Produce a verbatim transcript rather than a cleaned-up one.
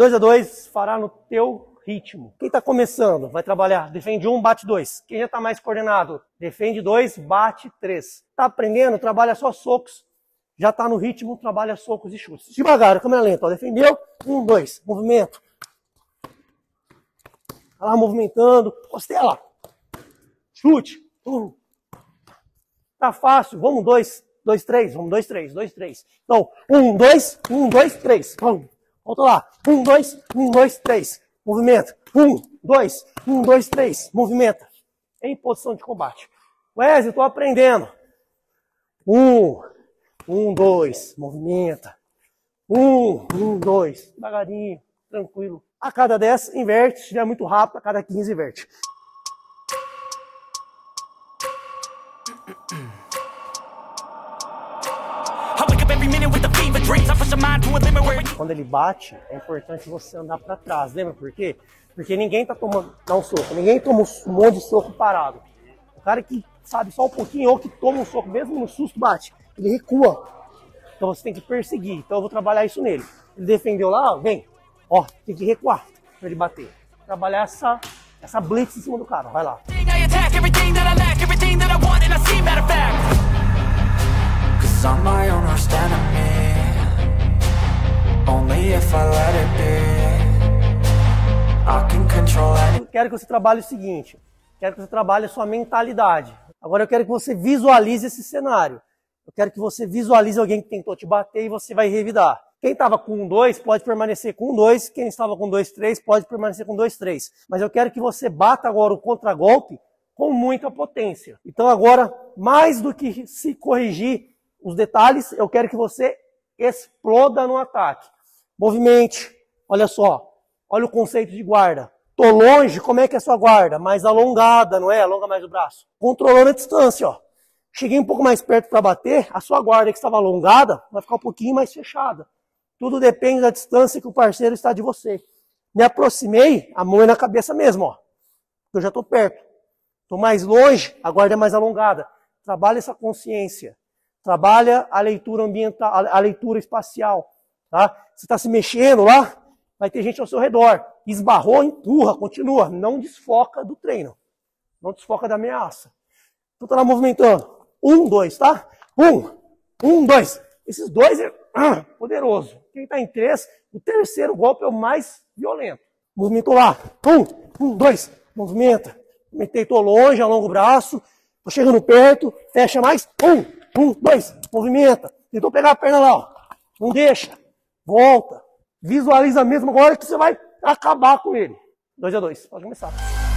dois a dois, fará no teu ritmo. Quem está começando vai trabalhar, defende um, bate dois. Quem já está mais coordenado, defende dois, bate três. Está aprendendo, trabalha só socos. Já está no ritmo, trabalha socos e chutes. Devagar, câmera lenta. Ó, defendeu. Um, dois. Movimento. Vai lá movimentando. Costela. Chute. Um. Tá fácil. Vamos, dois. Dois, três. Vamos, dois, três. Dois, três. Então, um, dois. Um, dois, três. Vamos. Volta lá. Um, dois. Um, dois, três. Movimento. Um, dois. Um, dois, três. Movimenta. Em posição de combate. Wesley, tô aprendendo. Um. Um, dois, movimenta. Um, um, dois. Devagarinho, tranquilo. A cada dez, inverte. Se estiver muito rápido, a cada quinze, inverte. Quando ele bate, é importante você andar para trás. Lembra por quê? Porque ninguém tá tomando, dá um soco. Ninguém toma um monte de soco parado. O cara que sabe só um pouquinho ou que toma um soco, mesmo no susto, bate. Ele recua. Então você tem que perseguir. Então eu vou trabalhar isso nele. Ele defendeu lá, vem. Ó, tem que recuar pra ele bater. Trabalhar essa, essa blitz em cima do cara. Vai lá. Eu quero que você trabalhe o seguinte. Quero que você trabalhe a sua mentalidade. Agora eu quero que você visualize esse cenário. Eu quero que você visualize alguém que tentou te bater e você vai revidar. Quem estava com um dois pode permanecer com um dois. Quem estava com dois três pode permanecer com dois três. Mas eu quero que você bata agora o contragolpe com muita potência. Então agora, mais do que se corrigir os detalhes, eu quero que você exploda no ataque. Movimente. Olha só. Olha o conceito de guarda. Tô longe, como é que é a sua guarda? Mais alongada, não é? Alonga mais o braço. Controlando a distância, ó. Cheguei um pouco mais perto para bater, a sua guarda que estava alongada vai ficar um pouquinho mais fechada. Tudo depende da distância que o parceiro está de você. Me aproximei, a mão é na cabeça mesmo, ó. Eu já estou perto. Estou mais longe, a guarda é mais alongada. Trabalha essa consciência. Trabalha a leitura ambiental, a leitura espacial. Tá? Você está se mexendo lá, vai ter gente ao seu redor. Esbarrou, empurra, continua. Não desfoca do treino. Não desfoca da ameaça. Então tá lá movimentando. Um, dois, tá? Um, um, dois. Esses dois é ah, poderoso. Quem tá em três, o terceiro golpe é o mais violento. Movimentou lá. Um, um, dois. Movimenta. Movimentei, tô longe, alonga o braço. Tô chegando perto. Fecha mais. Um, um, dois. Movimenta. Tentou pegar a perna lá, ó. Não deixa. Volta. Visualiza mesmo agora que você vai acabar com ele. Dois a dois. Pode começar.